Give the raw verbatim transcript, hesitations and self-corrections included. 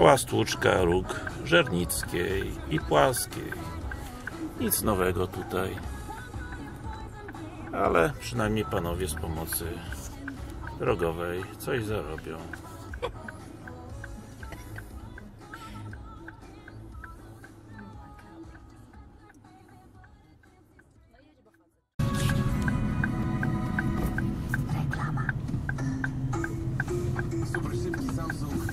Mała stłuczka róg żernickiej i płaskiej. Nic nowego tutaj. Ale przynajmniej panowie z pomocy drogowej coś zarobią. Super szybki Samsung